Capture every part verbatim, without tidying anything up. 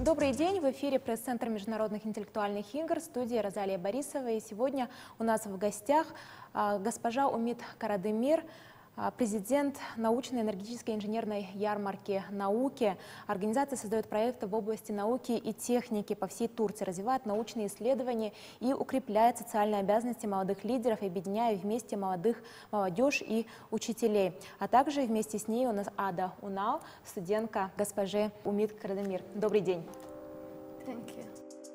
Добрый день! В эфире пресс-центр международных интеллектуальных игр, студия Розалия Борисова. И сегодня у нас в гостях госпожа Умит Карадемир, президент научно-энергетической инженерной ярмарки «Науки». Организация создает проекты в области науки и техники по всей Турции, развивает научные исследования и укрепляет социальные обязанности молодых лидеров, объединяя вместе молодых, молодежь и учителей. А также вместе с ней у нас Ада Унал, студентка госпожи Умит Карадемир. Добрый день.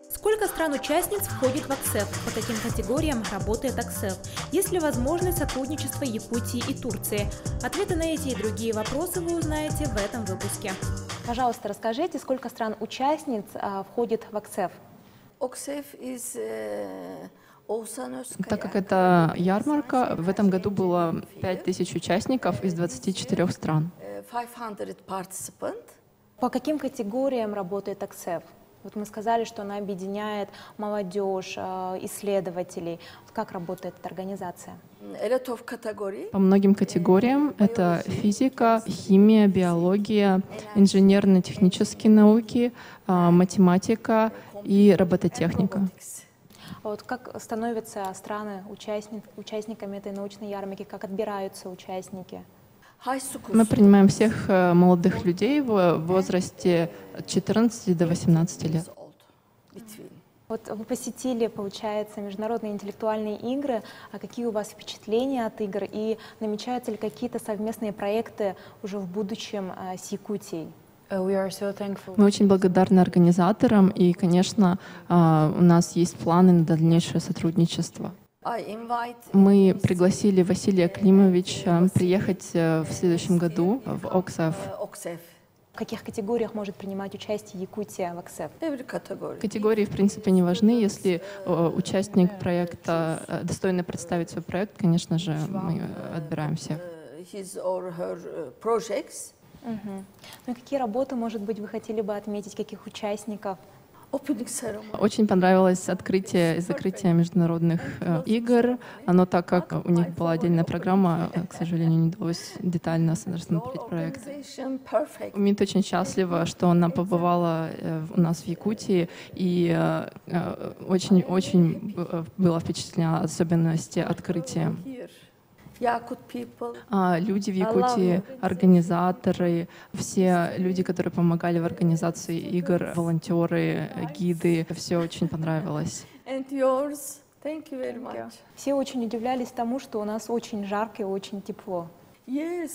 Сколько стран-участниц входит в ОКСЕФ? По каким категориям работает ОКСЕФ? Есть ли возможность сотрудничества Якутии и Турции? Ответы на эти и другие вопросы вы узнаете в этом выпуске. Пожалуйста, расскажите, сколько стран-участниц входит в ОКСЕФ? Так как это ярмарка, в этом году было пять тысяч участников из двадцати четырёх стран. По каким категориям работает ОКСЕФ? Вот мы сказали, что она объединяет молодежь, исследователей. Как работает эта организация? По многим категориям. Это физика, химия, биология, инженерно-технические науки, математика и робототехника. Вот как становятся страны участник, участниками этой научной ярмарки? Как отбираются участники? Мы принимаем всех молодых людей в возрасте от четырнадцати до восемнадцати лет. Вот вы посетили, получается, международные интеллектуальные игры. А какие у вас впечатления от игр? И намечаются ли какие-то совместные проекты уже в будущем с Якутией? Мы очень благодарны организаторам, и, конечно, у нас есть планы на дальнейшее сотрудничество. Мы пригласили Василия Климовича приехать в следующем году в ОКСЕФ. В каких категориях может принимать участие Якутия в ОКСЕФ? Категории, в принципе, не важны. Если участник проекта достойно представить свой проект, конечно же, мы отбираем всех. Угу. Ну, какие работы, может быть, вы хотели бы отметить, каких участников? Очень понравилось открытие и закрытие международных игр, но так как у них была отдельная программа, к сожалению, не удалось детально рассмотреть проект. Умит очень счастлива, что она побывала у нас в Якутии и очень-очень была впечатлена особенности открытия. Люди в Якутии, организаторы, все люди, которые помогали в организации игр, волонтеры, гиды, все очень понравилось. Все очень удивлялись тому, что у нас очень жарко и очень тепло. Я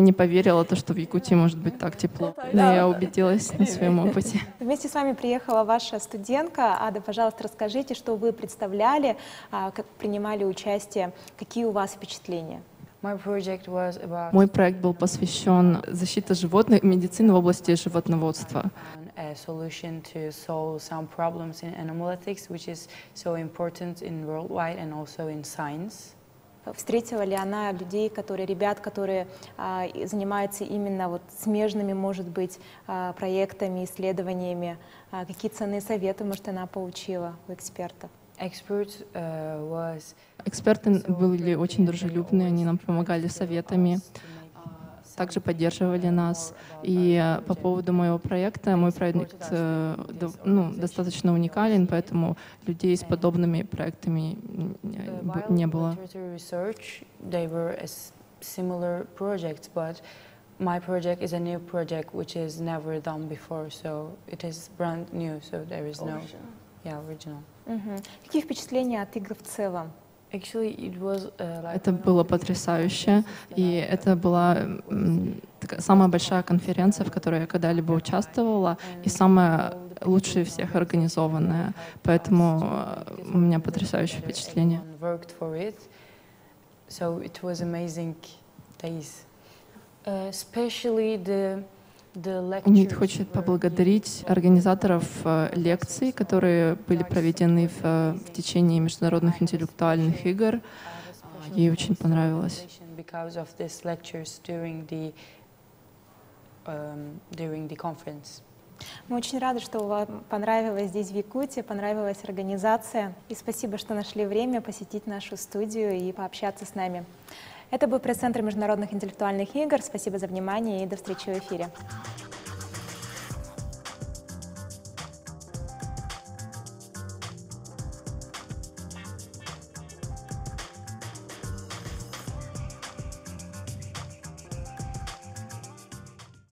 не поверила, то, что в Якутии может быть так тепло, но я убедилась на своем опыте. Вместе с вами приехала ваша студентка. Ада, пожалуйста, расскажите, что вы представляли, как принимали участие, какие у вас впечатления? Мой проект был посвящен защите животных и медицине в области животноводства. Встретила ли она людей, которые, ребят, которые а, занимаются именно вот смежными, может быть, а, проектами, исследованиями? А, какие ценные советы, может, она получила у экспертов? Эксперты были очень дружелюбны, они нам помогали советами, также поддерживали нас. И по поводу моего проекта, мой проект ну, достаточно уникален, поэтому людей с подобными проектами не было. Какие впечатления от игр в целом? Это было потрясающе, и это была самая большая конференция, в которой я когда-либо участвовала, и самая лучшая всех организованная. Поэтому у меня потрясающее впечатление. УНИД хочет поблагодарить организаторов лекций, которые были проведены в, в течение международных интеллектуальных игр. Ей очень понравилось. Мы очень рады, что вам понравилось здесь, в Якутии, понравилась организация. И спасибо, что нашли время посетить нашу студию и пообщаться с нами. Это был пресс-центр международных интеллектуальных игр. Спасибо за внимание и до встречи в эфире.